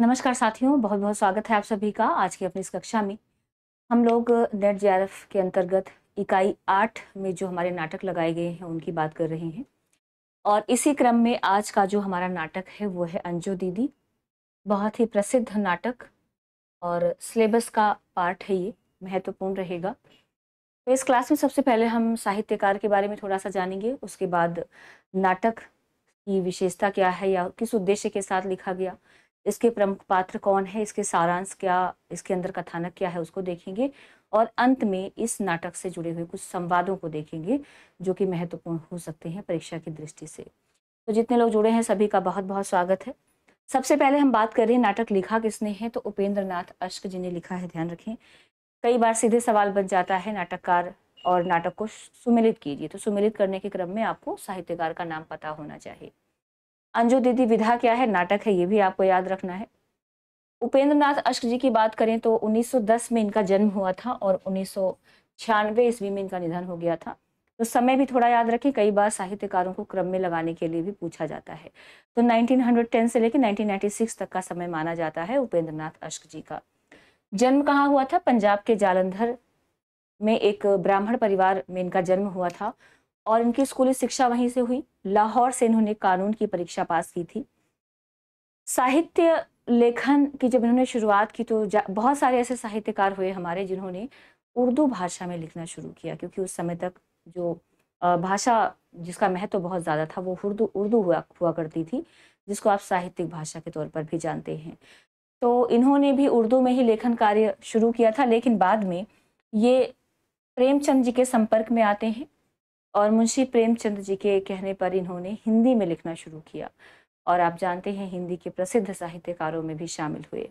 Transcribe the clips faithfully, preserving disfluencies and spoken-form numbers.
नमस्कार साथियों, बहुत बहुत स्वागत है आप सभी का आज की अपनी इस कक्षा में। हम लोग नेट जे आर एफ के अंतर्गत इकाई आठ में जो हमारे नाटक लगाए गए हैं उनकी बात कर रहे हैं, और इसी क्रम में आज का जो हमारा नाटक है वो है अंजो दीदी। बहुत ही प्रसिद्ध नाटक और सिलेबस का पार्ट है, ये महत्वपूर्ण रहेगा। तो इस क्लास में सबसे पहले हम साहित्यकार के बारे में थोड़ा सा जानेंगे, उसके बाद नाटक की विशेषता क्या है या किस उद्देश्य के साथ लिखा गया, इसके प्रमुख पात्र कौन है, इसके सारांश क्या, इसके अंदर कथानक क्या है उसको देखेंगे, और अंत में इस नाटक से जुड़े हुए कुछ संवादों को देखेंगे जो कि महत्वपूर्ण हो सकते हैं परीक्षा की दृष्टि से। तो जितने लोग जुड़े हैं सभी का बहुत बहुत स्वागत है। सबसे पहले हम बात करें नाटक लिखा किसने है, तो उपेंद्रनाथ अश्क जी ने लिखा है। ध्यान रखें, कई बार सीधे सवाल बन जाता है नाटककार और नाटक को सुमेलित कीजिए, तो सुमेलित करने के क्रम में आपको साहित्यकार का नाम पता होना चाहिए। अंजो दीदी विधा क्या है, नाटक है, ये भी आपको याद रखना है। उपेंद्रनाथ अश्क जी की बात करें तो उन्नीस सौ दस में इनका जन्म हुआ था और उन्नीस सौ छियानवे ईस्वी में इनका निधन हो गया था। तो समय भी थोड़ा याद रखें, कई बार साहित्यकारों को क्रम में लगाने के लिए भी पूछा जाता है। तो उन्नीस सौ दस से लेकर उन्नीस सौ छियानवे तक का समय माना जाता है उपेंद्रनाथ अश्क जी का। जन्म कहाँ हुआ था, पंजाब के जालंधर में एक ब्राह्मण परिवार में इनका जन्म हुआ था और इनकी स्कूली शिक्षा वहीं से हुई। लाहौर से इन्होंने कानून की परीक्षा पास की थी। साहित्य लेखन की जब इन्होंने शुरुआत की तो बहुत सारे ऐसे साहित्यकार हुए हमारे जिन्होंने उर्दू भाषा में लिखना शुरू किया, क्योंकि उस समय तक जो भाषा जिसका महत्व तो बहुत ज़्यादा था वो उर्दू उर्दू हुआ हुआ करती थी, जिसको आप साहित्यिक भाषा के तौर पर भी जानते हैं। तो इन्होंने भी उर्दू में ही लेखन कार्य शुरू किया था, लेकिन बाद में ये प्रेमचंद जी के संपर्क में आते हैं और मुंशी प्रेमचंद जी के कहने पर इन्होंने हिंदी में लिखना शुरू किया, और आप जानते हैं हिंदी के प्रसिद्ध साहित्यकारों में भी शामिल हुए।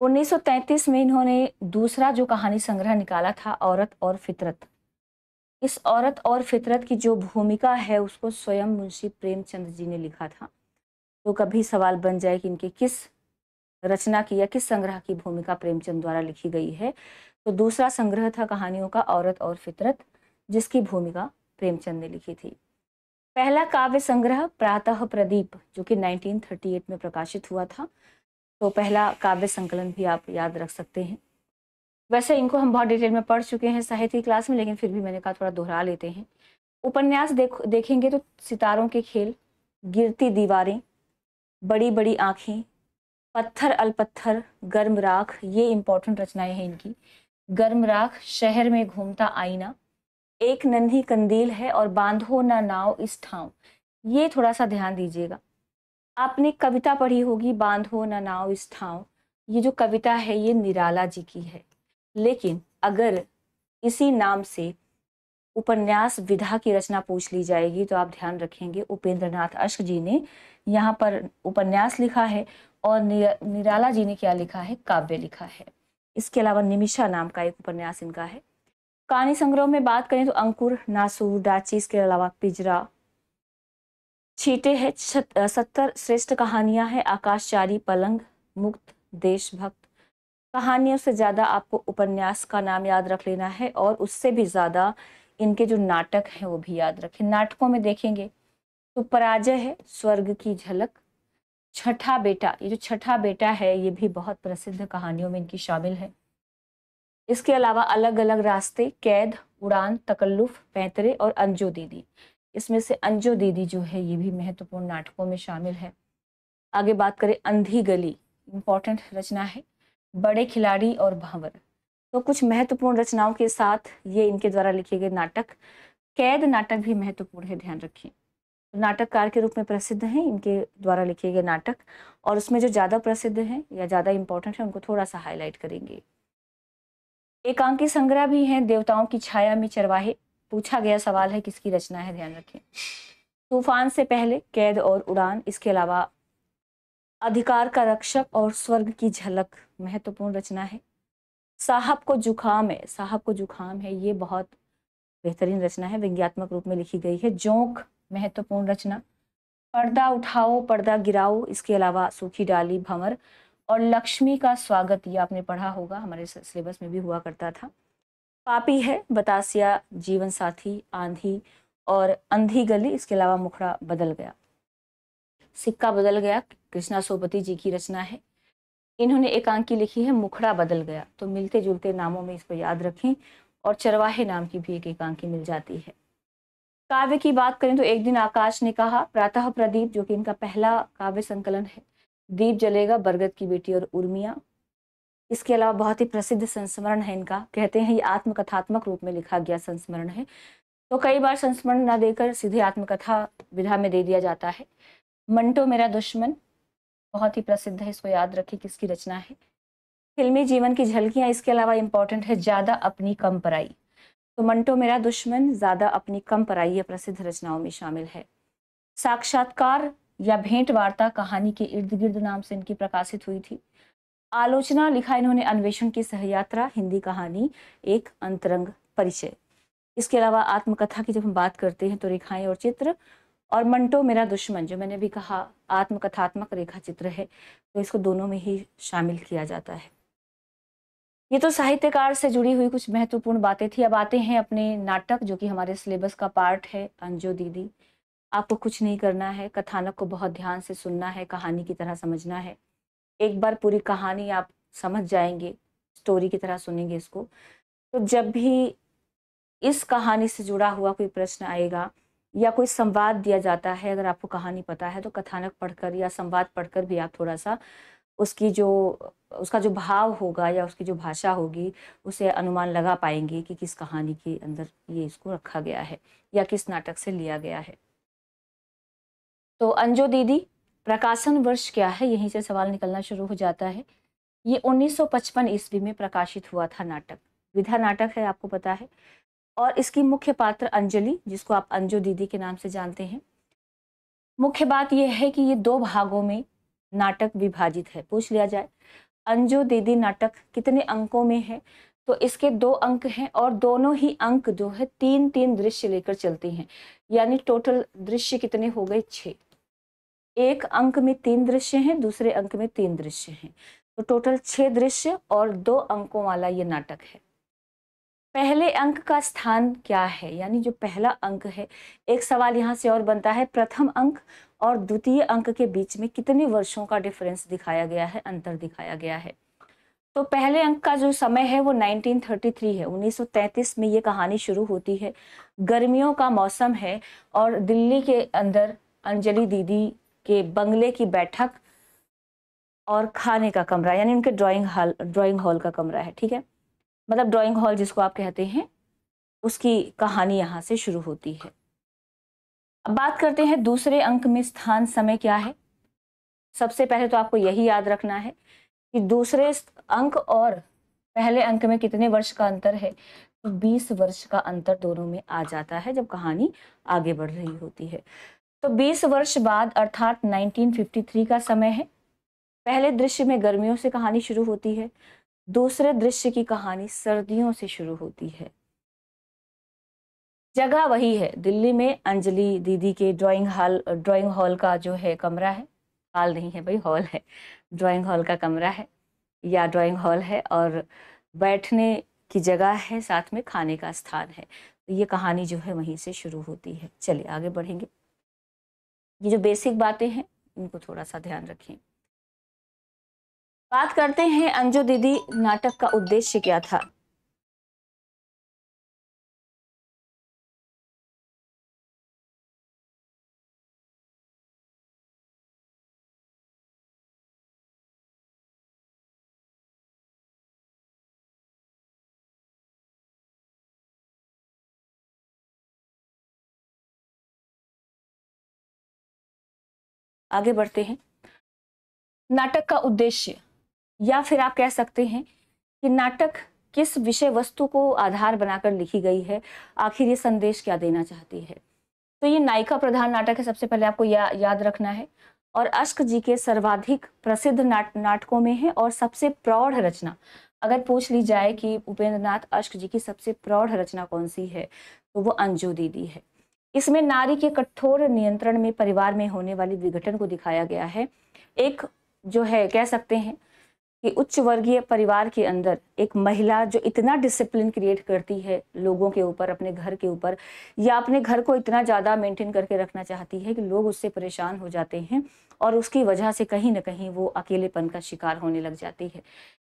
उन्नीस सौ तैंतीस में इन्होंने दूसरा जो कहानी संग्रह निकाला था, औरत और फितरत, इस औरत और फितरत की जो भूमिका है उसको स्वयं मुंशी प्रेमचंद जी ने लिखा था। तो कभी सवाल बन जाए कि इनके किस रचना की या किस संग्रह की भूमिका प्रेमचंद द्वारा लिखी गई है, तो दूसरा संग्रह था कहानियों का, औरत और फितरत, जिसकी भूमिका प्रेमचंद ने लिखी थी। पहला काव्य संग्रह प्रातः प्रदीप, जो कि उन्नीस सौ अड़तीस में प्रकाशित हुआ था, तो पहला काव्य संकलन भी आप याद रख सकते हैं। वैसे इनको हम बहुत डिटेल में पढ़ चुके हैं साहित्य की क्लास में, लेकिन फिर भी मैंने कहा थोड़ा दोहरा लेते हैं। उपन्यास देख देखेंगे तो सितारों के खेल, गिरती दीवारें, बड़ी बड़ी आँखें, पत्थर अलपत्थर, गर्म राख, ये इम्पोर्टेंट रचनाएँ हैं इनकी। गर्म राख, शहर में घूमता आईना, एक नन्ही कंदील है, और बांधो ना नाव इस ठाव, ये थोड़ा सा ध्यान दीजिएगा। आपने कविता पढ़ी होगी बांधो ना नाव इस ठाव, ये जो कविता है ये निराला जी की है, लेकिन अगर इसी नाम से उपन्यास विधा की रचना पूछ ली जाएगी तो आप ध्यान रखेंगे उपेंद्रनाथ अश्क जी ने यहाँ पर उपन्यास लिखा है और निराला जी ने क्या लिखा है, काव्य लिखा है। इसके अलावा निमिषा नाम का एक उपन्यास इनका है। कहानी संग्रह में बात करें तो अंकुर, नासूर, डाची, इसके अलावा पिजरा, छीटे है, सत्तर श्रेष्ठ कहानियां हैं, आकाशचारी, पलंग, मुक्त, देशभक्त। कहानियों से ज़्यादा आपको उपन्यास का नाम याद रख लेना है, और उससे भी ज़्यादा इनके जो नाटक हैं वो भी याद रखें। नाटकों में देखेंगे तो पराजय है, स्वर्ग की झलक, छठा बेटा, ये जो छठा बेटा है ये भी बहुत प्रसिद्ध कहानियों में इनकी शामिल है। इसके अलावा अलग अलग रास्ते, कैद, उड़ान, तकल्लुफ, पैंतरे और अंजो दीदी, इसमें से अंजो दीदी जो है ये भी महत्वपूर्ण नाटकों में शामिल है। आगे बात करें अंधी गली, इम्पॉर्टेंट रचना है। बड़े खिलाड़ी और भंवर, तो कुछ महत्वपूर्ण रचनाओं के साथ ये इनके द्वारा लिखे गए नाटक। कैद नाटक भी महत्वपूर्ण है, ध्यान रखें। नाटककार के रूप में प्रसिद्ध हैं इनके द्वारा लिखे गए नाटक, और उसमें जो ज़्यादा प्रसिद्ध हैं या ज़्यादा इम्पोर्टेंट है उनको थोड़ा सा हाईलाइट करेंगे। एकांकी संग्रह भी हैं, देवताओं की छाया में चरवाहे, पूछा गया सवाल है किसकी रचना है, ध्यान रखें। तूफान से पहले, कैद और उड़ान, इसके अलावा अधिकार का रक्षक और स्वर्ग की झलक महत्वपूर्ण रचना है। साहब को जुखाम है, साहब को जुखाम है ये बहुत बेहतरीन रचना है, व्यंग्यात्मक रूप में लिखी गई है। जोंक महत्वपूर्ण रचना। पर्दा उठाओ पर्दा गिराओ, इसके अलावा सूखी डाली, भंवर, और लक्ष्मी का स्वागत, ये आपने पढ़ा होगा, हमारे सिलेबस में भी हुआ करता था। पापी है, बतासिया, जीवन साथी, आंधी और अंधी गली, इसके अलावा मुखड़ा बदल गया। सिक्का बदल गया कृष्णा सोपति जी की रचना है। इन्होंने एकांकी लिखी है मुखड़ा बदल गया। तो मिलते जुलते नामों में इसको याद रखें। और चरवाहे नाम की भी एक एकांकी मिल जाती है। काव्य की बात करें तो एक दिन आकाश ने कहा, प्रातः प्रदीप, जो कि इनका पहला काव्य संकलन है, दीप जलेगा, बरगद की बेटी और उर्मिया। इसके अलावा बहुत ही प्रसिद्ध संस्मरण है इनका, कहते हैं ये आत्मकथात्मक रूप में लिखा गया संस्मरण है। तो कई बार संस्मरण ना देकर सीधे आत्मकथा विधा में दे दिया जाता है। मंटो मेरा दुश्मन बहुत ही प्रसिद्ध है, इसको याद रखें किसकी रचना है। फिल्मी जीवन की झलकियाँ इसके अलावा इम्पोर्टेंट है, ज्यादा अपनी कम पराई। तो मंटो मेरा दुश्मन, ज्यादा अपनी कम पराई, यह प्रसिद्ध रचनाओं में शामिल है। साक्षात्कार या भेंट वार्ता कहानी के इर्द गिर्द नाम से इनकी प्रकाशित हुई थी। आलोचना लिखा इन्होंने अन्वेषण की सहयात्रा, हिंदी कहानी, एक अंतरंग परिचय। इसके अलावा आत्मकथा की जब हम बात करते हैं तो रेखाएं और चित्र, और मंटो मेरा दुश्मन जो मैंने भी कहा आत्मकथात्मक रेखा चित्र है, तो इसको दोनों में ही शामिल किया जाता है। ये तो साहित्यकार से जुड़ी हुई कुछ महत्वपूर्ण बातें थी। अब आते हैं अपने नाटक, जो कि हमारे सिलेबस का पार्ट है। अंजो दीदी, आपको कुछ नहीं करना है, कथानक को बहुत ध्यान से सुनना है, कहानी की तरह समझना है। एक बार पूरी कहानी आप समझ जाएंगे, स्टोरी की तरह सुनेंगे इसको, तो जब भी इस कहानी से जुड़ा हुआ कोई प्रश्न आएगा या कोई संवाद दिया जाता है, अगर आपको कहानी पता है तो कथानक पढ़कर या संवाद पढ़कर भी आप थोड़ा सा उसकी जो उसका जो भाव होगा या उसकी जो भाषा होगी उसे अनुमान लगा पाएंगे कि किस कहानी के अंदर ये इसको रखा गया है या किस नाटक से लिया गया है। तो अंजो दीदी प्रकाशन वर्ष क्या है, यहीं से सवाल निकलना शुरू हो जाता है। ये उन्नीस सौ पचपन ईस्वी में प्रकाशित हुआ था नाटक। विधा नाटक है, आपको पता है, और इसकी मुख्य पात्र अंजलि, जिसको आप अंजो दीदी के नाम से जानते हैं। मुख्य बात यह है कि ये दो भागों में नाटक विभाजित है। पूछ लिया जाए अंजो दीदी नाटक कितने अंकों में है, तो इसके दो अंक हैं और दोनों ही अंक जो है तीन तीन दृश्य लेकर चलते हैं, यानी टोटल दृश्य कितने हो गए, छः। एक अंक में तीन दृश्य हैं, दूसरे अंक में तीन दृश्य हैं, तो टोटल छह दृश्य और दो अंकों वाला ये नाटक है। पहले अंक का स्थान क्या है, यानी जो पहला अंक है, एक सवाल यहाँ से और बनता है, प्रथम अंक और द्वितीय अंक के बीच में कितने वर्षों का डिफरेंस दिखाया गया है, अंतर दिखाया गया है। तो पहले अंक का जो समय है वो उन्नीस सौ तैंतीस है। उन्नीस सौ तैंतीस में ये कहानी शुरू होती है, गर्मियों का मौसम है और दिल्ली के अंदर अंजलि दीदी के बंगले की बैठक और खाने का कमरा, यानी उनके ड्राइंग हॉल ड्राइंग हॉल का कमरा है, ठीक है, मतलब ड्राइंग हॉल जिसको आप कहते हैं, उसकी कहानी यहाँ से शुरू होती है। अब बात करते हैं दूसरे अंक में स्थान समय क्या है। सबसे पहले तो आपको यही याद रखना है कि दूसरे अंक और पहले अंक में कितने वर्ष का अंतर है, तो बीस वर्ष का अंतर दोनों में आ जाता है जब कहानी आगे बढ़ रही होती है। तो बीस वर्ष बाद अर्थात उन्नीस सौ तिरेपन का समय है। पहले दृश्य में गर्मियों से कहानी शुरू होती है, दूसरे दृश्य की कहानी सर्दियों से शुरू होती है। जगह वही है, दिल्ली में अंजलि दीदी के ड्राइंग हॉल ड्राइंग हॉल का जो है कमरा है, हॉल नहीं है भाई, हॉल है, ड्राइंग हॉल का कमरा है या ड्राइंग हॉल है, और बैठने की जगह है, साथ में खाने का स्थान है। तो ये कहानी जो है वहीं से शुरू होती है। चलिए आगे बढ़ेंगे। ये जो बेसिक बातें हैं इनको थोड़ा सा ध्यान रखें। बात करते हैं अंजो दीदी नाटक का उद्देश्य क्या था। आगे बढ़ते हैं। नाटक का उद्देश्य, या फिर आप कह सकते हैं कि नाटक किस विषय वस्तु को आधार बनाकर लिखी गई है, आखिर ये संदेश क्या देना चाहती है। तो ये नायिका प्रधान नाटक है, सबसे पहले आपको या, याद रखना है, और अश्क जी के सर्वाधिक प्रसिद्ध नाट, नाटकों में है और सबसे प्रौढ़ रचना। अगर पूछ ली जाए कि उपेंद्रनाथ अश्क जी की सबसे प्रौढ़ रचना कौन सी है, तो वो अंजो दीदी है। इसमें नारी के कठोर नियंत्रण में परिवार में होने वाली विघटन को दिखाया गया है। एक जो है कह सकते हैं कि उच्च वर्गीय परिवार के अंदर एक महिला जो इतना डिसिप्लिन क्रिएट करती है लोगों के ऊपर, अपने घर के ऊपर, या अपने घर को इतना ज़्यादा मेंटेन करके रखना चाहती है कि लोग उससे परेशान हो जाते हैं और उसकी वजह से कहीं ना कहीं वो अकेलेपन का शिकार होने लग जाती है।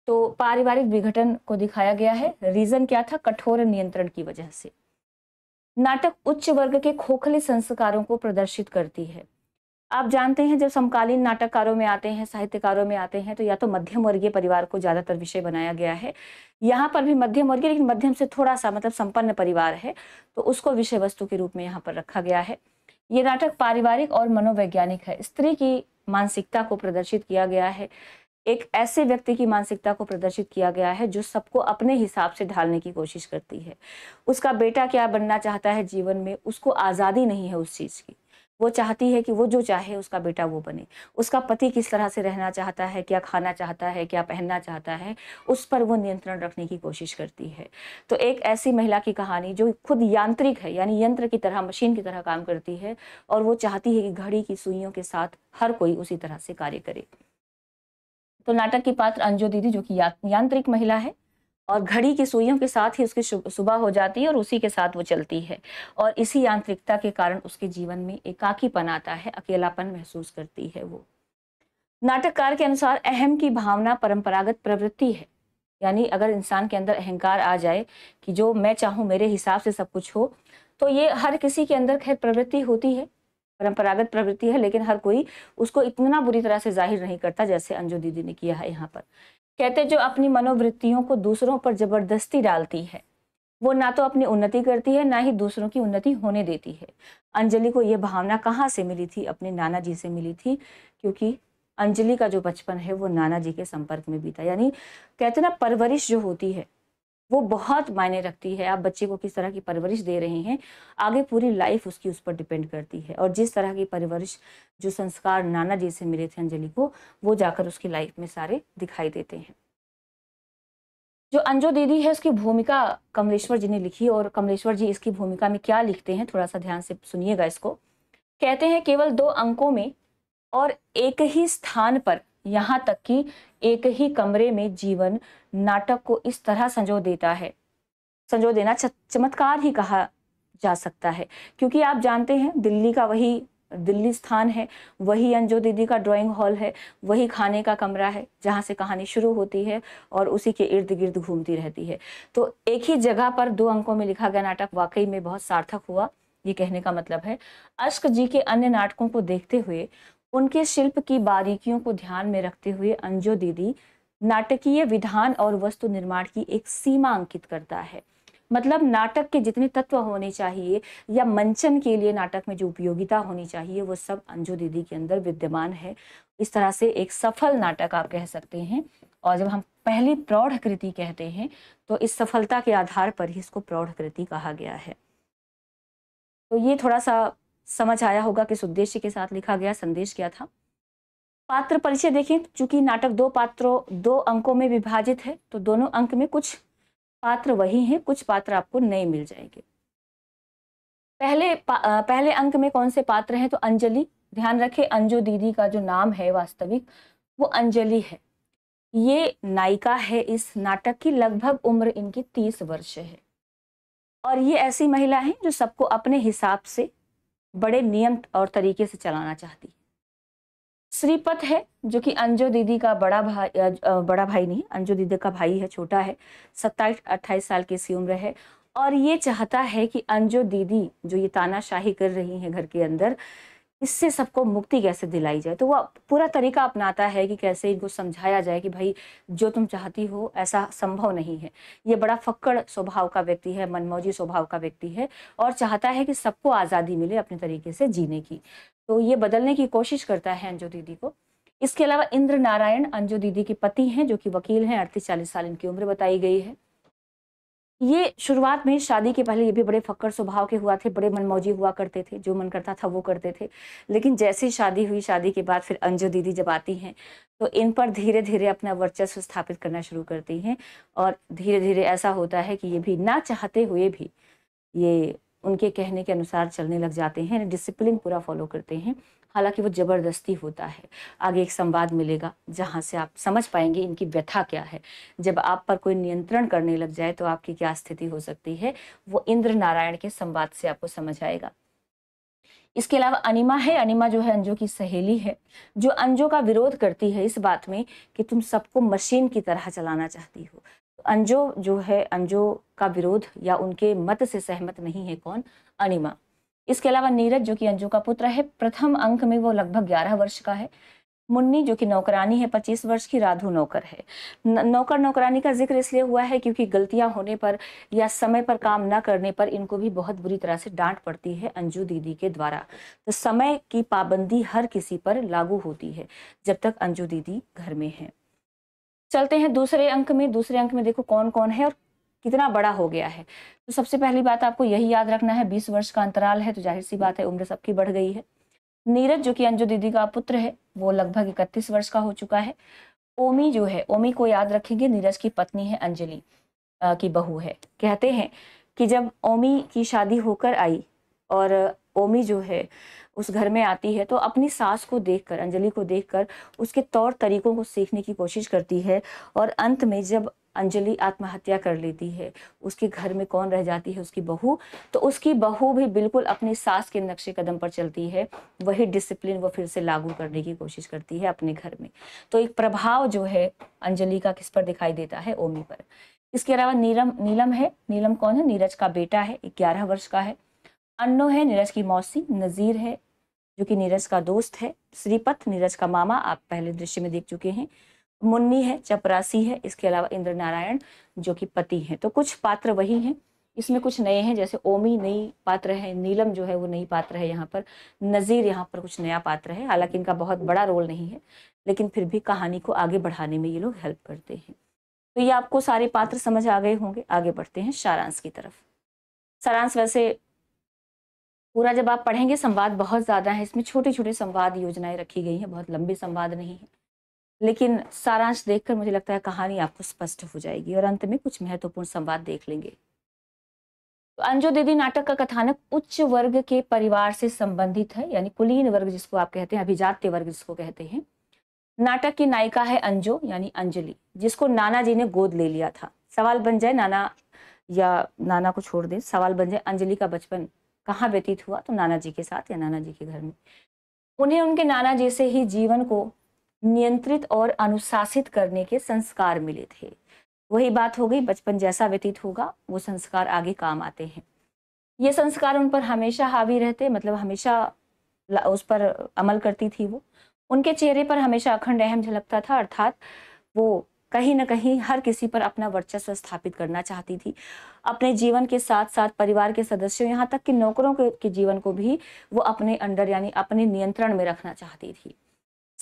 तो पारिवारिक विघटन को दिखाया गया है। रीज़न क्या था? कठोर नियंत्रण की वजह से। नाटक उच्च वर्ग के खोखले संस्कारों को प्रदर्शित करती है। आप जानते हैं जब समकालीन नाटककारों में आते हैं, साहित्यकारों में आते हैं, तो या तो मध्यम वर्गीय परिवार को ज़्यादातर विषय बनाया गया है। यहाँ पर भी मध्यम वर्गीय, लेकिन मध्यम से थोड़ा सा मतलब संपन्न परिवार है, तो उसको विषय वस्तु के रूप में यहाँ पर रखा गया है। ये नाटक पारिवारिक और मनोवैज्ञानिक है। स्त्री की मानसिकता को प्रदर्शित किया गया है। एक ऐसे व्यक्ति की मानसिकता को प्रदर्शित किया गया है जो सबको अपने हिसाब से ढालने की कोशिश करती है। उसका बेटा क्या बनना चाहता है जीवन में, उसको आज़ादी नहीं है उस चीज़ की। वो चाहती है कि वो जो चाहे उसका बेटा वो बने। उसका पति किस तरह से रहना चाहता है, क्या खाना चाहता है, क्या पहनना चाहता है, उस पर वो नियंत्रण रखने की कोशिश करती है। तो एक ऐसी महिला की कहानी जो खुद यांत्रिक है, यानी यंत्र की तरह, मशीन की तरह काम करती है, और वो चाहती है कि घड़ी की सुइयों के साथ हर कोई उसी तरह से कार्य करे। तो नाटक की पात्र अंजो दीदी जो कि या, यांत्रिक महिला है और घड़ी की सुइयों के साथ ही उसकी सुबह हो जाती है और उसी के साथ वो चलती है, और इसी यांत्रिकता के कारण उसके जीवन में एकाकीपन आता है, अकेलापन महसूस करती है वो। नाटककार के अनुसार अहम की भावना परंपरागत प्रवृत्ति है, यानी अगर इंसान के अंदर अहंकार आ जाए कि जो मैं चाहूँ मेरे हिसाब से सब कुछ हो, तो ये हर किसी के अंदर खैर प्रवृत्ति होती है, परंपरागत प्रवृत्ति है, लेकिन हर कोई उसको इतना बुरी तरह से जाहिर नहीं करता जैसे अंजो दीदी ने किया है यहाँ पर। कहते जो अपनी मनोवृत्तियों को दूसरों पर जबरदस्ती डालती है वो ना तो अपनी उन्नति करती है ना ही दूसरों की उन्नति होने देती है। अंजलि को ये भावना कहाँ से मिली थी? अपने नाना जी से मिली थी, क्योंकि अंजलि का जो बचपन है वो नाना जी के संपर्क में बीता। यानी कहते ना परवरिश जो होती है वो बहुत मायने रखती है। आप बच्चे को किस तरह की परवरिश दे रहे हैं, आगे पूरी लाइफ उसकी उस पर डिपेंड करती है। और जिस तरह की परवरिश, जो संस्कार नाना जी से मिले थे अंजलि को, वो जाकर उसकी लाइफ में सारे दिखाई देते हैं। जो अंजो दीदी है उसकी भूमिका कमलेश्वर जी ने लिखी, और कमलेश्वर जी इसकी भूमिका में क्या लिखते हैं थोड़ा सा ध्यान से सुनिएगा इसको। कहते हैं केवल दो अंकों में और एक ही स्थान पर, यहाँ तक कि एक ही कमरे में जीवन नाटक को इस तरह संजो देता है। संजो देना चमत्कार ही कहा जा सकता है, क्योंकि आप जानते हैं दिल्ली का वही दिल्ली स्थान है, वही अंजो दीदी का ड्राइंग हॉल है, वही खाने का कमरा है जहाँ से कहानी शुरू होती है और उसी के इर्द गिर्द घूमती रहती है। तो एक ही जगह पर दो अंकों में लिखा गया नाटक वाकई में बहुत सार्थक हुआ, ये कहने का मतलब है। अश्क जी के अन्य नाटकों को देखते हुए, उनके शिल्प की बारीकियों को ध्यान में रखते हुए अंजो दीदी नाटकीय विधान और वस्तु निर्माण की एक सीमा अंकित करता है। मतलब नाटक के जितने तत्व होने चाहिए या मंचन के लिए नाटक में जो उपयोगिता होनी चाहिए वो सब अंजो दीदी के अंदर विद्यमान है। इस तरह से एक सफल नाटक आप कह सकते हैं। और जब हम पहली प्रौढ़ कृति कहते हैं तो इस सफलता के आधार पर ही इसको प्रौढ़ कृति कहा गया है। तो ये थोड़ा सा समझ आया होगा किस उद्देश्य के साथ लिखा गया, संदेश क्या था। पात्र परिचय देखें, चूंकि नाटक दो पात्रों दो अंकों में विभाजित है तो दोनों अंक में कुछ पात्र वही हैं, कुछ पात्र आपको नए मिल जाएंगे। पहले पहले अंक में कौन से पात्र हैं? तो अंजलि। ध्यान रखें अंजो दीदी का जो नाम है वास्तविक वो अंजलि है। ये नायिका है इस नाटक की। लगभग उम्र इनकी तीस वर्ष है और ये ऐसी महिला है जो सबको अपने हिसाब से बड़े नियम और तरीके से चलाना चाहती है। श्रीपत है जो कि अंजो दीदी का बड़ा भाई, बड़ा भाई नहीं, अंजो दीदी का भाई है, छोटा है, सत्ताईस अट्ठाईस साल की इसकी उम्र है। और ये चाहता है कि अंजो दीदी जो ये तानाशाही कर रही है घर के अंदर, इससे सबको मुक्ति कैसे दिलाई जाए। तो वह पूरा तरीका अपनाता है कि कैसे इनको समझाया जाए कि भाई जो तुम चाहती हो ऐसा संभव नहीं है। ये बड़ा फक्कड़ स्वभाव का व्यक्ति है, मनमौजी स्वभाव का व्यक्ति है और चाहता है कि सबको आज़ादी मिले अपने तरीके से जीने की। तो ये बदलने की कोशिश करता है अंजो दीदी को। इसके अलावा इंद्र नारायण अंजो दीदी के पति हैं जो कि वकील हैं। अड़तीस चालीस साल इनकी उम्र बताई गई है। ये शुरुआत में शादी के पहले ये भी बड़े फक्कड़ स्वभाव के हुआ थे, बड़े मनमौजी हुआ करते थे, जो मन करता था वो करते थे। लेकिन जैसे शादी हुई, शादी के बाद फिर अंजो दीदी जब आती हैं तो इन पर धीरे धीरे अपना वर्चस्व स्थापित करना शुरू करती हैं और धीरे धीरे ऐसा होता है कि ये भी ना चाहते हुए भी ये उनके कहने के अनुसार चलने लग जाते हैं, डिसिप्लिन पूरा फॉलो करते हैं, हालांकि वो ज़बरदस्ती होता है। आगे एक संवाद मिलेगा जहाँ से आप समझ पाएंगे इनकी व्यथा क्या है। जब आप पर कोई नियंत्रण करने लग जाए तो आपकी क्या स्थिति हो सकती है, वो इंद्र नारायण के संवाद से आपको समझ आएगा। इसके अलावा अनिमा है, अनिमा जो है अंजो की सहेली है, जो अंजो का विरोध करती है इस बात में कि तुम सबको मशीन की तरह चलाना चाहती हो। अंजो जो है, अंजो का विरोध या उनके मत से सहमत नहीं है कौन, अनिमा। इसके अलावा नीरज जो कि अंजो का पुत्र है, प्रथम अंक में वो लगभग ग्यारह वर्ष का है। मुन्नी जो कि नौकरानी है पच्चीस वर्ष की, राधु नौकर है। नौकर नौकरानी का जिक्र इसलिए हुआ है क्योंकि गलतियां होने पर या समय पर काम ना करने पर इनको भी बहुत बुरी तरह से डांट पड़ती है अंजू दीदी के द्वारा। तो समय की पाबंदी हर किसी पर लागू होती है जब तक अंजू दीदी घर में है। चलते हैं दूसरे अंक में। दूसरे अंक में देखो कौन कौन है और कितना बड़ा हो गया है। तो सबसे पहली बात आपको यही याद रखना है, बीस वर्ष का अंतराल है तो जाहिर सी बात है उम्र सबकी बढ़ गई है। नीरज जो कि अंजो दीदी का पुत्र है वो लगभग इकतीस वर्ष का हो चुका है। ओमी जो है, ओमी को याद रखेंगे, नीरज की पत्नी है, अंजलि की बहू है। कहते हैं कि जब ओमी की शादी होकर आई और ओमी जो है उस घर में आती है तो अपनी सास को देखकर, अंजलि को देखकर उसके तौर तरीकों को सीखने की कोशिश करती है और अंत में जब अंजलि आत्महत्या कर लेती है उसके घर में कौन रह जाती है, उसकी बहू। तो उसकी बहू भी बिल्कुल अपनी सास के नक्शे कदम पर चलती है, वही डिसिप्लिन वो फिर से लागू करने की कोशिश करती है अपने घर में। तो एक प्रभाव जो है अंजलि का किस पर दिखाई देता है, ओमी पर। इसके अलावा नीलम, नीलम है, नीलम कौन है, नीरज का बेटा है, ग्यारह वर्ष का है। अन्नो है, नीरज की मौसी। नज़ीर है जो कि नीरज का दोस्त है। श्रीपथ, नीरज का मामा, आप पहले दृश्य में देख चुके हैं। मुन्नी है, चपरासी है। इसके अलावा इंद्र नारायण जो कि पति हैं। तो कुछ पात्र वही हैं, इसमें कुछ नए हैं, जैसे ओमी नई पात्र है, नीलम जो है वो नई पात्र है यहाँ पर, नज़ीर यहाँ पर कुछ नया पात्र है। हालांकि इनका बहुत बड़ा रोल नहीं है लेकिन फिर भी कहानी को आगे बढ़ाने में ये लोग हेल्प करते हैं। तो ये आपको सारे पात्र समझ आ गए होंगे। आगे बढ़ते हैं सारांश की तरफ। सारांश वैसे पूरा जब आप पढ़ेंगे, संवाद बहुत ज़्यादा है, इसमें छोटे छोटे संवाद योजनाएं रखी गई हैं, बहुत लंबे संवाद नहीं है, लेकिन सारांश देखकर मुझे लगता है कहानी आपको स्पष्ट हो जाएगी और अंत में कुछ महत्वपूर्ण संवाद देख लेंगे। तो अंजो दीदी नाटक का कथानक उच्च वर्ग के परिवार से संबंधित है, यानी कुलीन वर्ग जिसको आप कहते हैं, अभिजात्य वर्ग जिसको कहते हैं। नाटक की नायिका है अंजो यानी अंजलि, जिसको नाना जी ने गोद ले लिया था। सवाल बन जाए, नाना या नाना को छोड़ दें, सवाल बन जाए अंजलि का बचपन कहाँ व्यतीत हुआ, तो नाना जी के साथ या नाना जी के घर में। उन्हें उनके नाना जी से ही जीवन को नियंत्रित और अनुशासित करने के संस्कार मिले थे। वही बात हो गई, बचपन जैसा व्यतीत होगा वो संस्कार आगे काम आते हैं। ये संस्कार उन पर हमेशा हावी रहते, मतलब हमेशा उस पर अमल करती थी वो। उनके चेहरे पर हमेशा अखंड अहम झलकता था, अर्थात वो कहीं ना कहीं हर किसी पर अपना वर्चस्व स्थापित करना चाहती थी। अपने जीवन के साथ साथ परिवार के सदस्यों, यहाँ तक कि नौकरों के जीवन को भी वो अपने अंडर यानी अपने नियंत्रण में रखना चाहती थी।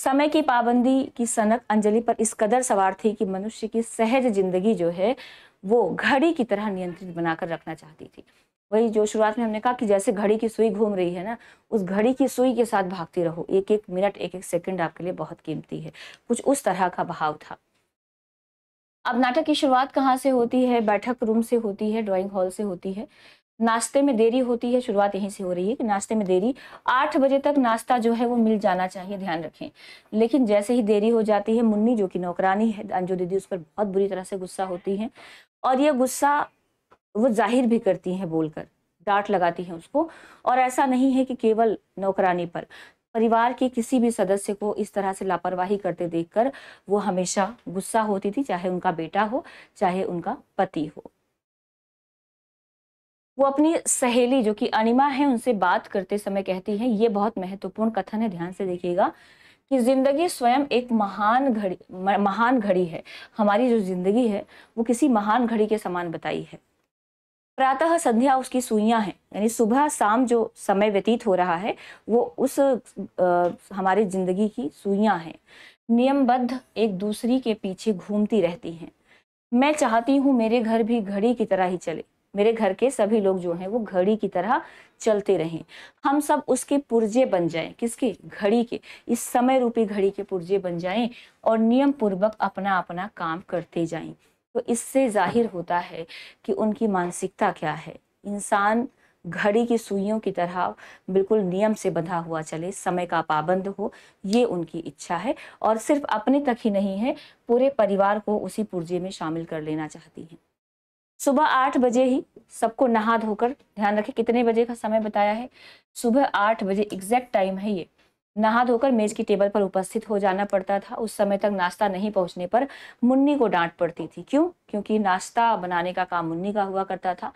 समय की पाबंदी की सनक अंजलि पर इस कदर सवार थी कि मनुष्य की सहज जिंदगी जो है वो घड़ी की तरह नियंत्रित बनाकर रखना चाहती थी। वही जो शुरुआत में हमने कहा कि जैसे घड़ी की सुई घूम रही है ना, उस घड़ी की सुई के साथ भागती रहो, एक एक मिनट एक एक सेकेंड आपके लिए बहुत कीमती है, कुछ उस तरह का भाव था। अब नाटक की शुरुआत कहाँ से होती है, बैठक रूम से होती है, ड्राइंग हॉल से होती है। नाश्ते में देरी होती है, शुरुआत यहीं से हो रही है कि नाश्ते में देरी, आठ बजे तक नाश्ता जो है वो मिल जाना चाहिए, ध्यान रखें। लेकिन जैसे ही देरी हो जाती है, मुन्नी जो कि नौकरानी है अंजो दीदी उस पर बहुत बुरी तरह से गुस्सा होती है और ये गुस्सा वो जाहिर भी करती हैं, बोलकर डांट लगाती हैं उसको। और ऐसा नहीं है कि केवल नौकरानी पर, परिवार के किसी भी सदस्य को इस तरह से लापरवाही करते देखकर वो हमेशा गुस्सा होती थी, चाहे उनका बेटा हो चाहे उनका पति हो। वो अपनी सहेली जो कि अनिमा है उनसे बात करते समय कहती है, ये बहुत महत्वपूर्ण कथन है, ध्यान से देखिएगा, कि जिंदगी स्वयं एक महान घड़ी महान घड़ी है। हमारी जो जिंदगी है वो किसी महान घड़ी के समान बताई है। प्रातः संध्या उसकी सुइयां हैं, यानी सुबह शाम जो समय व्यतीत हो रहा है वो उस आ, हमारी जिंदगी की सुइयां हैं, नियमबद्ध एक दूसरी के पीछे घूमती रहती हैं। मैं चाहती हूँ मेरे घर भी घड़ी की तरह ही चले, मेरे घर के सभी लोग जो हैं वो घड़ी की तरह चलते रहें, हम सब उसके पुर्जे बन जाएं। किसके? घड़ी के, इस समय रूपी घड़ी के पुर्जे बन जाएं और नियम पूर्वक अपना अपना काम करते जाएं। तो इससे जाहिर होता है कि उनकी मानसिकता क्या है। इंसान घड़ी की सुइयों की तरह बिल्कुल नियम से बंधा हुआ चले, समय का पाबंद हो, ये उनकी इच्छा है। और सिर्फ अपने तक ही नहीं है, पूरे परिवार को उसी पुर्जे में शामिल कर लेना चाहती हैं। सुबह आठ बजे ही सबको नहा धोकर, ध्यान रखें कितने बजे का समय बताया है, सुबह आठ बजे एग्जैक्ट टाइम है ये, नहा धोकर मेज की टेबल पर उपस्थित हो जाना पड़ता था। उस समय तक नाश्ता नहीं पहुंचने पर मुन्नी को डांट पड़ती थी। क्यों? क्योंकि नाश्ता बनाने का काम मुन्नी का हुआ करता था।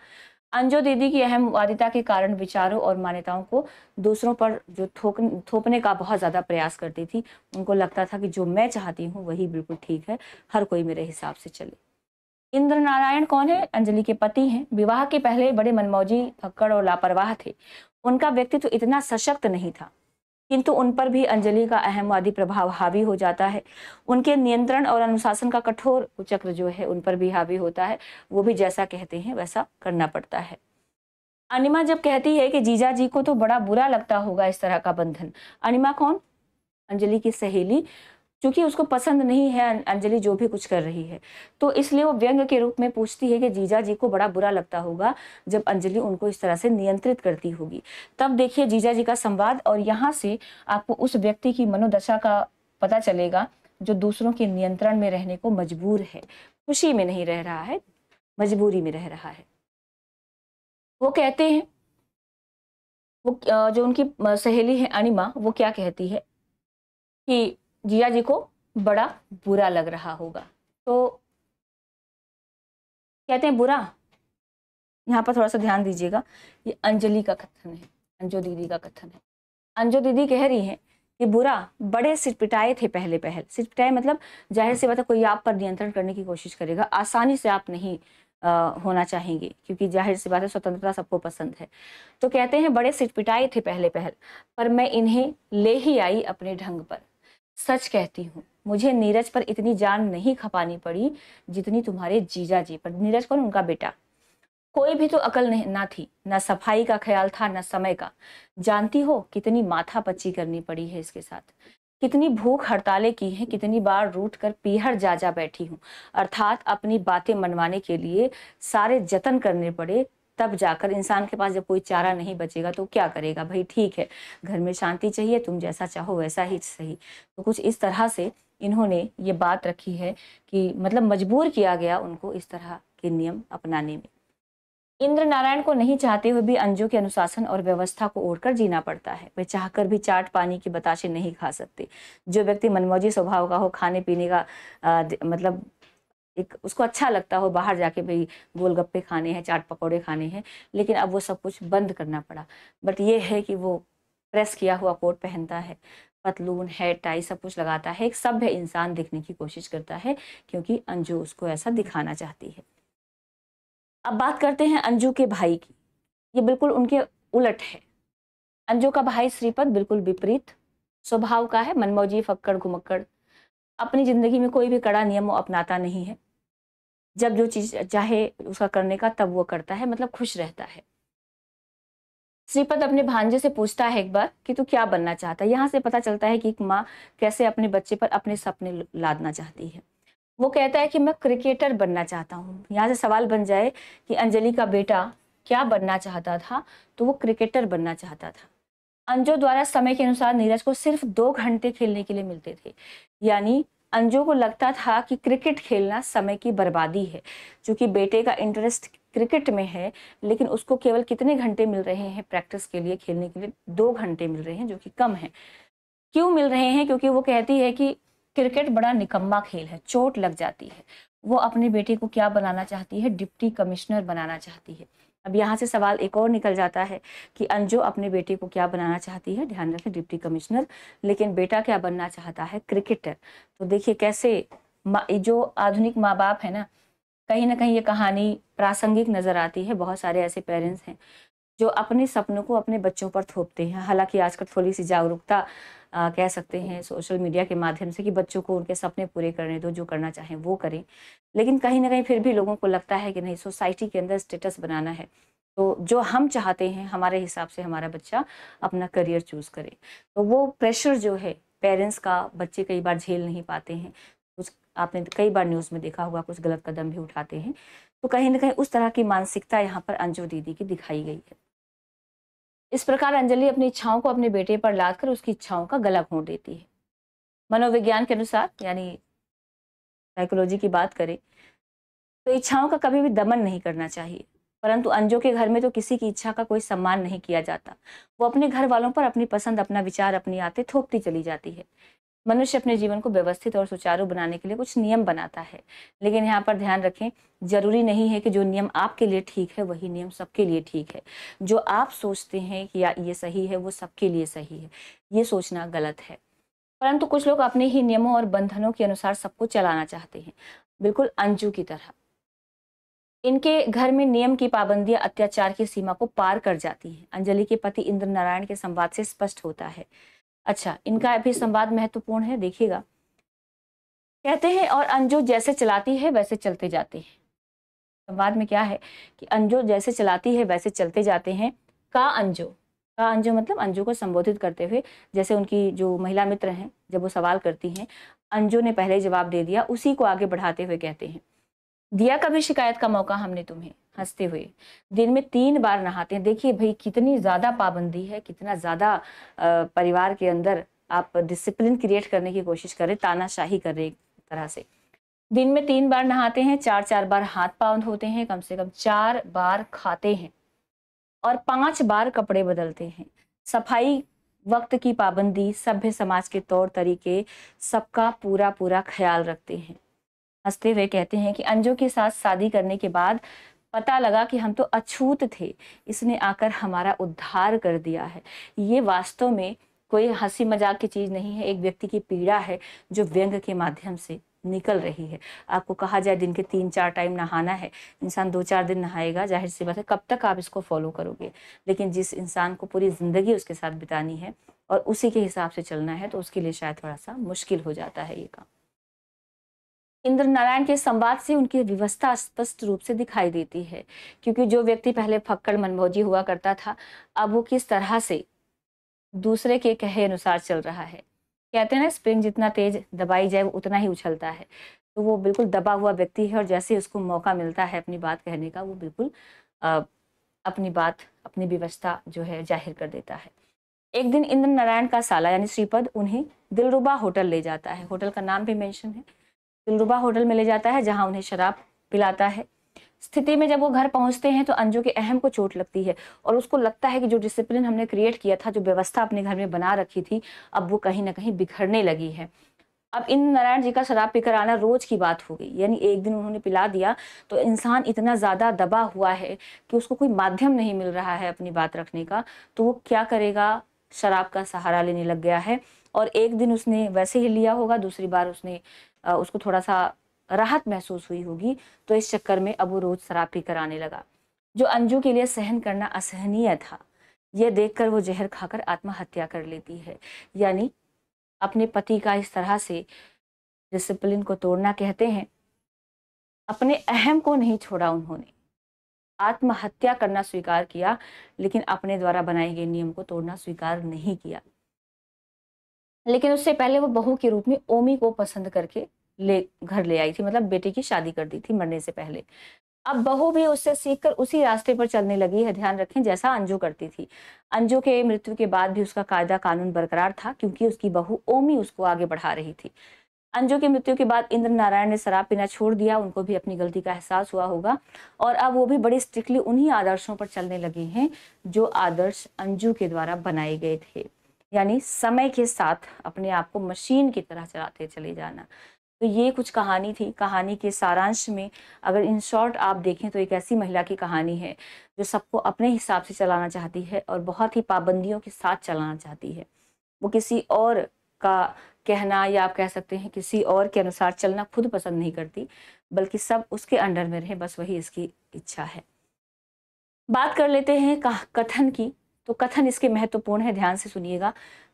अंजो दीदी की अहमवादिता के कारण विचारों और मान्यताओं को दूसरों पर जो थोक थोपने का बहुत ज़्यादा प्रयास करती थी। उनको लगता था कि जो मैं चाहती हूँ वही बिल्कुल ठीक है, हर कोई मेरे हिसाब से चले। इंद्र नारायण कौन है? अंजलि के पति हैं। विवाह के पहले बड़े मनमौजी, थक्कड़ और लापरवाह थे। उनका व्यक्तित्व इतना सशक्त नहीं था, किंतु उन पर भी अंजलि का अहमवादी प्रभाव हावी हो जाता है। उनके नियंत्रण और अनुशासन का कठोर चक्र जो है उन पर भी हावी होता है। वो भी जैसा कहते हैं वैसा करना पड़ता है। अनिमा जब कहती है कि जीजा जी को तो बड़ा बुरा लगता होगा इस तरह का बंधन। अनिमा कौन? अंजलि की सहेली। चूंकि उसको पसंद नहीं है अंजलि जो भी कुछ कर रही है, तो इसलिए वो व्यंग के रूप में पूछती है कि जीजा जी को बड़ा बुरा लगता होगा जब अंजलि उनको इस तरह से नियंत्रित करती होगी। तब देखिए जीजा जी का संवाद, और यहाँ से आपको उस व्यक्ति की मनोदशा का पता चलेगा जो दूसरों के नियंत्रण में रहने को मजबूर है, खुशी में नहीं रह रहा है, मजबूरी में रह रहा है। वो कहते हैं, वो जो उनकी सहेली है अनिमा, वो क्या कहती है कि जिया जी को बड़ा बुरा लग रहा होगा। तो कहते हैं बुरा, यहाँ पर थोड़ा सा ध्यान दीजिएगा, ये अंजलि का कथन है, अंजो दीदी का कथन है। अंजो दीदी कह रही हैं कि बुरा, बड़े सिर पिटाए थे पहले पहल। सिर पिटाए मतलब जाहिर सी बात है कोई आप पर नियंत्रण करने की कोशिश करेगा, आसानी से आप नहीं आ, होना चाहेंगे, क्योंकि जाहिर सी बात है स्वतंत्रता सबको पसंद है। तो कहते हैं बड़े सिर पिटाए थे पहले पहल, पर मैं इन्हें ले ही आई अपने ढंग पर। सच कहती हूँ, मुझे नीरज पर इतनी जान नहीं खपानी पड़ी जितनी तुम्हारे जीजा जी पर। नीरज कौन? उनका बेटा। कोई भी तो अकल नहीं ना थी, ना सफाई का ख्याल था, ना समय का। जानती हो कितनी माथापच्ची करनी पड़ी है इसके साथ, कितनी भूख हड़तालें की हैं, कितनी बार रूठ कर पीहर जा जा बैठी हूँ। अर्थात अपनी बातें मनवाने के लिए सारे जतन करने पड़े, तब जाकर इंसान के पास जब कोई चारा नहीं बचेगा तो क्या करेगा भाई। ठीक है, घर में शांति चाहिए, तुम जैसा चाहो वैसा ही सही। तो कुछ इस तरह से इन्होंने ये बात रखी है कि मतलब मजबूर किया गया उनको इस तरह के नियम अपनाने में। इंद्र नारायण को नहीं चाहते हुए भी अंजो के अनुशासन और व्यवस्था को ओढ़कर जीना पड़ता है। वे चाहकर भी चाट पानी की बताशे नहीं खा सकते। जो व्यक्ति मनमौजी स्वभाव का हो, खाने पीने का आ, मतलब एक उसको अच्छा लगता हो बाहर जाके भाई गोलगप्पे खाने हैं, चाट पकौड़े खाने हैं, लेकिन अब वो सब कुछ बंद करना पड़ा। बट ये है कि वो प्रेस किया हुआ कोट पहनता है, पतलून है, टाई सब कुछ लगाता है, एक सभ्य इंसान दिखने की कोशिश करता है, क्योंकि अंजू उसको ऐसा दिखाना चाहती है। अब बात करते हैं अंजू के भाई की। ये बिल्कुल उनके उलट है। अंजू का भाई श्रीपद बिल्कुल विपरीत स्वभाव का है, मनमौजी, फक्कड़, घुमक्कड़। अपनी जिंदगी में कोई भी कड़ा नियम वो अपनाता नहीं है। जब जो चीज चाहे उसका करने का तब वो करता है, मतलब खुश रहता है। श्रीपद अपने भांजे से पूछता है एक बार कि तू क्या बनना चाहता है। यहाँ से पता चलता है कि एक माँ कैसे अपने बच्चे पर अपने सपने लादना चाहती है। वो कहता है कि मैं क्रिकेटर बनना चाहता हूँ। यहाँ से सवाल बन जाए कि अंजलि का बेटा क्या बनना चाहता था, तो वो क्रिकेटर बनना चाहता था। अंजो द्वारा समय के अनुसार नीरज को सिर्फ दो घंटे खेलने के लिए मिलते थे, यानी अंजो को लगता था कि क्रिकेट खेलना समय की बर्बादी है। क्योंकि बेटे का इंटरेस्ट क्रिकेट में है, लेकिन उसको केवल कितने घंटे मिल रहे हैं प्रैक्टिस के लिए, खेलने के लिए दो घंटे मिल रहे हैं, जो कि कम है। क्यों मिल रहे हैं? क्योंकि वो कहती है कि क्रिकेट बड़ा निकम्मा खेल है, चोट लग जाती है। वो अपने बेटे को क्या बनाना चाहती है? डिप्टी कमिश्नर बनाना चाहती है। अब यहाँ से सवाल एक और निकल जाता है कि अंजो अपने बेटे को क्या बनाना चाहती है? ध्यान रखें, डिप्टी कमिश्नर, लेकिन बेटा क्या बनना चाहता है? क्रिकेटर। तो देखिए कैसे जो आधुनिक माँ बाप है ना, कहीं ना कहीं ये कहानी प्रासंगिक नजर आती है। बहुत सारे ऐसे पेरेंट्स हैं जो अपने सपनों को अपने बच्चों पर थोपते हैं। हालांकि आजकल थोड़ी सी जागरूकता कह सकते हैं सोशल मीडिया के माध्यम से कि बच्चों को उनके सपने पूरे करने दो, जो करना चाहें वो करें, लेकिन कहीं ना कहीं फिर भी लोगों को लगता है कि नहीं, सोसाइटी के अंदर स्टेटस बनाना है, तो जो हम चाहते हैं हमारे हिसाब से हमारा बच्चा अपना करियर चूज करे। तो वो प्रेशर जो है पेरेंट्स का बच्चे कई बार झेल नहीं पाते हैं। कुछ आपने कई बार न्यूज़ में देखा होगा, कुछ गलत कदम भी उठाते हैं। तो कहीं ना कहीं उस तरह की मानसिकता यहाँ पर अंजो दीदी की दिखाई गई है। इस प्रकार अंजलि अपनी इच्छाओं को अपने बेटे पर लादकर उसकी इच्छाओं का गला घोंट देती है। मनोविज्ञान के अनुसार यानी साइकोलॉजी की बात करें तो इच्छाओं का कभी भी दमन नहीं करना चाहिए, परंतु अंजो के घर में तो किसी की इच्छा का कोई सम्मान नहीं किया जाता। वो अपने घर वालों पर अपनी पसंद, अपना विचार, अपनी आते थोपती चली जाती है। मनुष्य अपने जीवन को व्यवस्थित और सुचारू बनाने के लिए कुछ नियम बनाता है, लेकिन यहाँ पर ध्यान रखें, जरूरी नहीं है कि जो नियम आपके लिए ठीक है वही नियम सबके लिए ठीक है। जो आप सोचते हैं कि ये सही है वो सबके लिए सही है, ये सोचना गलत है। परंतु कुछ लोग अपने ही नियमों और बंधनों के अनुसार सबको चलाना चाहते हैं, बिल्कुल अंजू की तरह। इनके घर में नियम की पाबंदियां अत्याचार की सीमा को पार कर जाती हैं। अंजलि के पति इंद्र नारायण के संवाद से स्पष्ट होता है। अच्छा, इनका भी संवाद महत्वपूर्ण है, देखिएगा। कहते हैं, और अंजो जैसे चलाती है वैसे चलते जाते हैं। संवाद में क्या है कि अंजो जैसे चलाती है वैसे चलते जाते हैं। का अंजो, का अंजो मतलब अंजो को संबोधित करते हुए, जैसे उनकी जो महिला मित्र हैं जब वो सवाल करती हैं, अंजो ने पहले जवाब दे दिया, उसी को आगे बढ़ाते हुए कहते हैं, दिया कभी शिकायत का मौका हमने तुम्हें, हंसते हुए। दिन में तीन बार नहाते हैं। देखिए भाई, कितनी ज्यादा पाबंदी है, कितना ज्यादा परिवार के अंदर आप डिसिप्लिन क्रिएट करने की कोशिश कर रहे, तानाशाही कर रहे एक तरह से। दिन में तीन बार नहाते हैं, चार चार बार हाथ पांव धोते हैं, कम से कम चार बार खाते हैं और पांच बार कपड़े बदलते हैं। सफाई, वक्त की पाबंदी, सभ्य समाज के तौर तरीके, सबका पूरा पूरा ख्याल रखते हैं। हंसते हुए कहते हैं कि अंजो के साथ शादी करने के बाद पता लगा कि हम तो अछूत थे, इसने आकर हमारा उद्धार कर दिया है। ये वास्तव में कोई हंसी मजाक की चीज़ नहीं है, एक व्यक्ति की पीड़ा है जो व्यंग के माध्यम से निकल रही है। आपको कहा जाए दिन के तीन चार टाइम नहाना है, इंसान दो चार दिन नहाएगा, जाहिर सी बात है, कब तक आप इसको फॉलो करोगे। लेकिन जिस इंसान को पूरी ज़िंदगी उसके साथ बितानी है और उसी के हिसाब से चलना है, तो उसके लिए शायद थोड़ा सा मुश्किल हो जाता है ये काम। इंद्र नारायण के संवाद से उनकी व्यवस्था स्पष्ट रूप से दिखाई देती है, क्योंकि जो व्यक्ति पहले फक्कड़ मनमौजी हुआ करता था, अब वो किस तरह से दूसरे के कहे अनुसार चल रहा है। कहते हैं ना, स्प्रिंग जितना तेज दबाई जाए वो उतना ही उछलता है। तो वो बिल्कुल दबा हुआ व्यक्ति है, और जैसे उसको मौका मिलता है अपनी बात कहने का, वो बिल्कुल आ, अपनी बात, अपनी व्यवस्था जो है जाहिर कर देता है। एक दिन इंद्र नारायण का साला यानी श्रीपद उन्हें दिलरुबा होटल ले जाता है। होटल का नाम भी मेंशन है। दिलरुबा होटल में ले जाता है, जहां उन्हें शराब पिलाता है। स्थिति में जब वो घर पहुंचते हैं तो अंजू के अहम को चोट लगती है, और उसको लगता है कि जो डिसिप्लिन हमने क्रिएट किया था, जो व्यवस्था अपने घर में बना रखी थी, अब वो कहीं ना कहीं बिखरने लगी है। अब इन नारायण जी का शराब पीकर आना रोज की बात हो गई, यानी एक दिन उन्होंने पिला दिया तो इंसान इतना ज़्यादा दबा हुआ है कि उसको कोई माध्यम नहीं मिल रहा है अपनी बात रखने का, तो वो क्या करेगा, शराब का सहारा लेने लग गया है। और एक दिन उसने वैसे ही लिया होगा, दूसरी बार उसने उसको थोड़ा सा राहत महसूस हुई होगी, तो इस चक्कर में अब वो रोज शराब पीकर आने लगा, जो अंजू के लिए सहन करना असहनीय था। यह देखकर वो जहर खाकर आत्महत्या कर लेती है। यानी अपने पति का इस तरह से डिसिप्लिन को तोड़ना, कहते हैं अपने अहम को नहीं छोड़ा उन्होंने, आत्महत्या करना स्वीकार किया, लेकिन अपने द्वारा बनाए गए नियम को तोड़ना स्वीकार नहीं किया। लेकिन उससे पहले वो बहू के रूप में ओमी को पसंद करके ले घर ले आई थी, मतलब बेटे की शादी कर दी थी मरने से पहले। अब बहू भी उससे सीखकर उसी रास्ते पर चलने लगी है, ध्यान रखें, जैसा अंजू करती थी। अंजू के मृत्यु के बाद भी उसका कायदा कानून बरकरार था, क्योंकि उसकी बहू ओमी उसको आगे बढ़ा रही थी। अंजू की मृत्यु के बाद इंद्र नारायण ने शराब पीना छोड़ दिया, उनको भी अपनी गलती का एहसास हुआ होगा, और अब वो भी बड़ी स्ट्रिक्टली उन्हीं आदर्शों पर चलने लगे हैं जो आदर्श अंजू के द्वारा बनाए गए थे। यानी समय के साथ अपने आप को मशीन की तरह चलाते चले जाना। तो ये कुछ कहानी थी। कहानी के सारांश में अगर इन शॉर्ट आप देखें तो एक ऐसी महिला की कहानी है जो सबको अपने हिसाब से चलाना चाहती है और बहुत ही पाबंदियों के साथ चलाना चाहती है। वो किसी और का कहना, या आप कह सकते हैं किसी और के अनुसार चलना खुद पसंद नहीं करती, बल्कि सब उसके अंडर में रहे, बस वही इसकी इच्छा है। बात कर लेते हैं कथन की। तो कथन इसके महत्वपूर्ण है, ध्यान से सुनिएगा।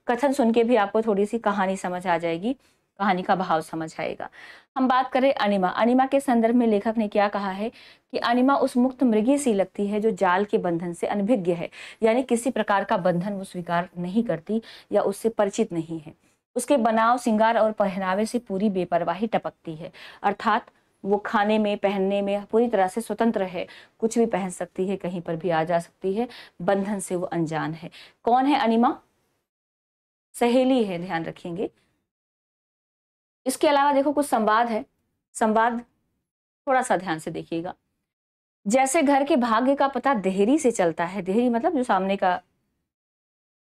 कथन सुन के भी आपको थोड़ी सी कहानी समझ आ जाएगी, कहानी का भाव समझ आएगा। हम बात करें अनिमा। अनिमा के संदर्भ में लेखक ने क्या कहा है कि अनिमा उस मुक्त मृगी सी लगती है जो जाल के बंधन से अनभिज्ञ है, यानी किसी प्रकार का बंधन वो स्वीकार नहीं करती या उससे परिचित नहीं है। उसके बनाव, सिंगार और पहनावे से पूरी बेपरवाही टपकती है, अर्थात वो खाने में, पहनने में पूरी तरह से स्वतंत्र है, कुछ भी पहन सकती है, कहीं पर भी आ जा सकती है, बंधन से वो अनजान है। कौन है अनिमा? सहेली है, ध्यान रखेंगे। इसके अलावा देखो कुछ संवाद है, संवाद थोड़ा सा ध्यान से देखिएगा। जैसे घर के भाग्य का पता देहरी से चलता है, देहरी मतलब जो सामने का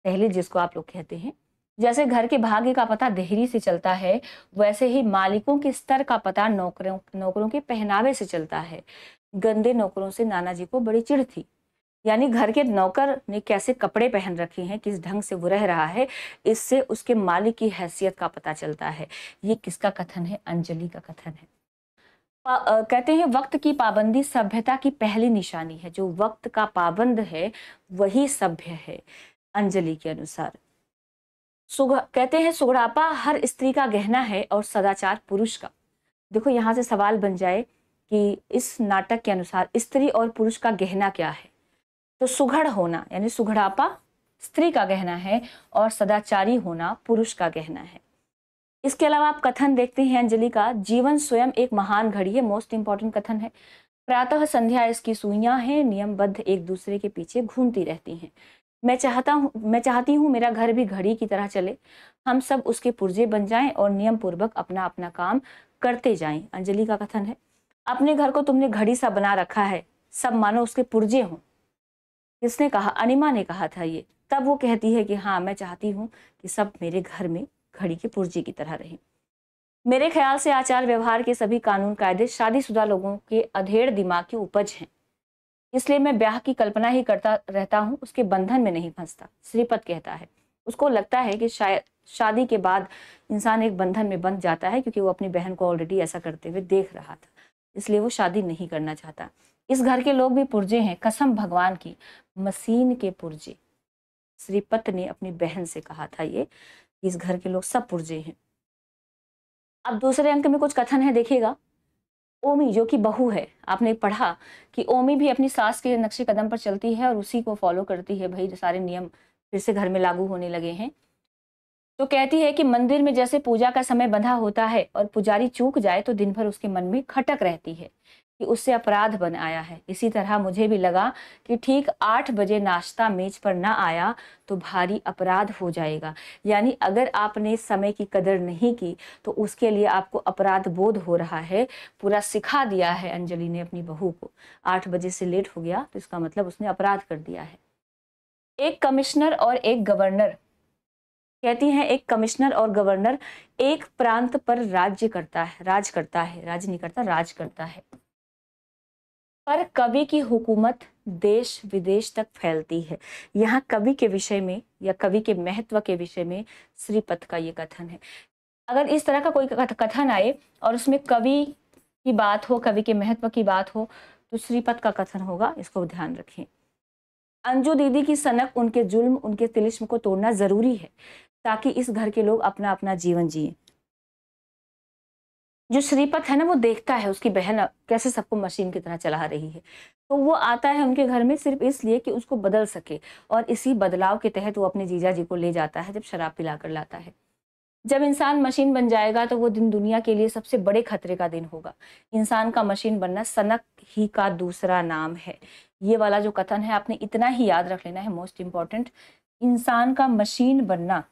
दहलीज जिसको आप लोग कहते हैं, जैसे घर के भाग्य का पता देहरी से चलता है, वैसे ही मालिकों के स्तर का पता नौकरों नौकरों के पहनावे से चलता है। गंदे नौकरों से नाना जी को बड़ी चिढ़ थी, यानी घर के नौकर ने कैसे कपड़े पहन रखे हैं, किस ढंग से वो रह रहा है, इससे उसके मालिक की हैसियत का पता चलता है। ये किसका कथन है? अंजलि का कथन है। आ, कहते हैं वक्त की पाबंदी सभ्यता की पहली निशानी है, जो वक्त का पाबंद है वही सभ्य है, अंजलि के अनुसार। सुग कहते हैं सुगड़ापा हर स्त्री का गहना है और सदाचार पुरुष का। देखो यहाँ से सवाल बन जाए कि इस नाटक के अनुसार स्त्री और पुरुष का गहना क्या है, तो सुघड़ होना यानी सुघड़ापा स्त्री का गहना है और सदाचारी होना पुरुष का गहना है। इसके अलावा आप कथन देखते हैं अंजलि का, जीवन स्वयं एक महान घड़ी है, मोस्ट इंपॉर्टेंट कथन है। प्रातः संध्या इसकी सुइयां हैं, नियमबद्ध एक दूसरे के पीछे घूमती रहती हैं। मैं चाहता हूँ मैं चाहती हूँ मेरा घर भी घड़ी की तरह चले, हम सब उसके पुर्जे बन जाएं और नियम पूर्वक अपना अपना काम करते जाएं, अंजलि का कथन है। अपने घर को तुमने घड़ी सा बना रखा है, सब मानो उसके पुर्जे हों। किसने कहा? अनिमा ने कहा था ये। तब वो कहती है कि हाँ, मैं चाहती हूँ कि सब मेरे घर में घड़ी के पुर्जे की तरह रहें। मेरे ख्याल से आचार व्यवहार के सभी कानून कायदे शादीशुदा लोगों के अधेड़ दिमाग की उपज हैं, इसलिए मैं ब्याह की कल्पना ही करता रहता हूँ, उसके बंधन में नहीं फंसता, श्रीपत कहता है। उसको लगता है कि शायद शादी के बाद इंसान एक बंधन में बंध जाता है, क्योंकि वो अपनी बहन को ऑलरेडी ऐसा करते हुए देख रहा था, इसलिए वो शादी नहीं करना चाहता। इस घर के लोग भी पुर्जे हैं, कसम भगवान की, मसीन के पुर्जे। श्रीपत ने अपनी बहन से कहा था ये, इस घर के लोग सब पुर्जे हैं। अब दूसरे अंक में कुछ कथन है, देखिएगा। ओमी जो कि बहू है, आपने पढ़ा कि ओमी भी अपनी सास के नक्शे कदम पर चलती है और उसी को फॉलो करती है, भाई सारे नियम फिर से घर में लागू होने लगे हैं। तो कहती है कि मंदिर में जैसे पूजा का समय बंधा होता है और पुजारी चूक जाए तो दिन भर उसके मन में खटक रहती है कि उससे अपराध बन आया है, इसी तरह मुझे भी लगा कि ठीक आठ बजे नाश्ता मेज पर ना आया तो भारी अपराध हो जाएगा, यानी अगर आपने समय की कदर नहीं की तो उसके लिए आपको अपराध बोध हो रहा है। पूरा सिखा दिया है अंजलि ने अपनी बहू को, आठ बजे से लेट हो गया तो इसका मतलब उसने अपराध कर दिया है। एक कमिश्नर और एक गवर्नर, कहती हैं एक कमिश्नर और गवर्नर एक प्रांत पर राज्य करता है राज करता है राज नहीं करता राज करता है, पर कवि की हुकूमत देश विदेश तक फैलती है। यहाँ कवि के विषय में या कवि के महत्व के विषय में श्रीपत का ये कथन है। अगर इस तरह का कोई कथन आए और उसमें कवि की बात हो, कवि के महत्व की बात हो, तो श्रीपत का कथन होगा, इसको ध्यान रखें। अंजो दीदी की सनक, उनके जुल्म, उनके तिलिस्म को तोड़ना जरूरी है ताकि इस घर के लोग अपना अपना जीवन जिए। जो श्रीपत है ना, वो देखता है उसकी बहन कैसे सबको मशीन की तरह चला रही है, तो वो आता है उनके घर में सिर्फ इसलिए कि उसको बदल सके, और इसी बदलाव के तहत वो अपने जीजा जी को ले जाता है जब शराब पिला कर लाता है। जब इंसान मशीन बन जाएगा तो वो दिन दुनिया के लिए सबसे बड़े खतरे का दिन होगा। इंसान का मशीन बनना सनक ही का दूसरा नाम है। ये वाला जो कथन है आपने इतना ही याद रख लेना है, मोस्ट इम्पॉर्टेंट, इंसान का मशीन बनना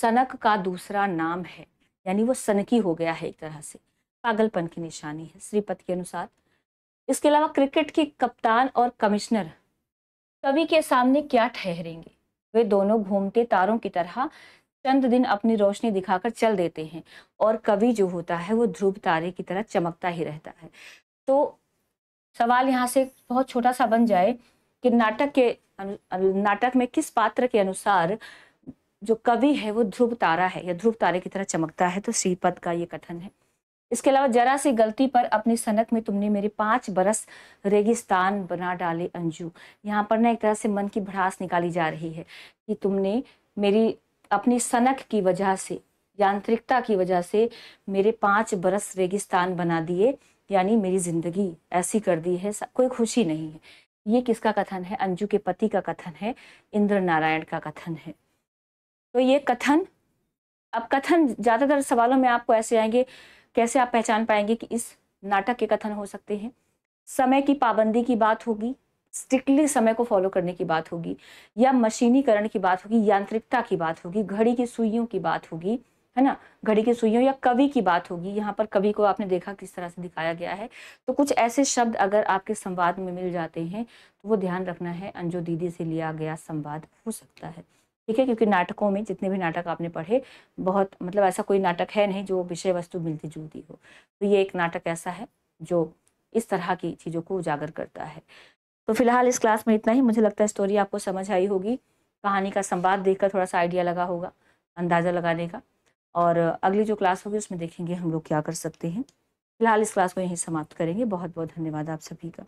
सनक का दूसरा नाम है, यानी वो सनकी हो गया है एक तरह से, पागलपन की निशानी है श्रीपत के अनुसार। इसके अलावा क्रिकेट के कप्तान और कमिश्नर कवि के सामने क्या ठहरेंगे, वे दोनों घूमते तारों की तरह चंद दिन अपनी रोशनी दिखाकर चल देते हैं, और कवि जो होता है वो ध्रुव तारे की तरह चमकता ही रहता है। तो सवाल यहाँ से बहुत छोटा सा बन जाए कि नाटक के नाटक में किस पात्र के अनुसार जो कवि है वो ध्रुव तारा है या ध्रुव तारे की तरह चमकता है, तो श्रीपद का ये कथन है। इसके अलावा जरा सी गलती पर अपनी सनक में तुमने मेरे पाँच बरस रेगिस्तान बना डाले अंजू, यहाँ पर ना एक तरह से मन की भड़ास निकाली जा रही है कि तुमने मेरी अपनी सनक की वजह से, यांत्रिकता की वजह से मेरे पाँच बरस रेगिस्तान बना दिए, यानी मेरी जिंदगी ऐसी कर दी है, कोई खुशी नहीं है। ये किसका कथन है? अंजू के पति का कथन है, इंद्र नारायण का कथन है। तो ये कथन, अब कथन ज़्यादातर सवालों में आपको ऐसे आएंगे कैसे आप पहचान पाएंगे कि इस नाटक के कथन हो सकते हैं। समय की पाबंदी की बात होगी, स्ट्रिक्टली समय को फॉलो करने की बात होगी, या मशीनीकरण की बात होगी, यांत्रिकता की बात होगी, घड़ी की सुइयों की बात होगी, है ना, घड़ी की सुइयों या कवि की बात होगी। यहाँ पर कवि को आपने देखा किस तरह से दिखाया गया है। तो कुछ ऐसे शब्द अगर आपके संवाद में मिल जाते हैं तो वो ध्यान रखना है, अंजो दीदी से लिया गया संवाद हो सकता है, ठीक है। क्योंकि नाटकों में जितने भी नाटक आपने पढ़े, बहुत मतलब ऐसा कोई नाटक है नहीं जो विषय वस्तु मिलती जुलती हो, तो ये एक नाटक ऐसा है जो इस तरह की चीज़ों को उजागर करता है। तो फिलहाल इस क्लास में इतना ही। मुझे लगता है स्टोरी आपको समझ आई होगी, कहानी का संवाद देखकर थोड़ा सा आइडिया लगा होगा अंदाज़ा लगाने का, और अगली जो क्लास होगी उसमें देखेंगे हम लोग क्या कर सकते हैं। फिलहाल इस क्लास को यहीं समाप्त करेंगे। बहुत बहुत धन्यवाद आप सभी का।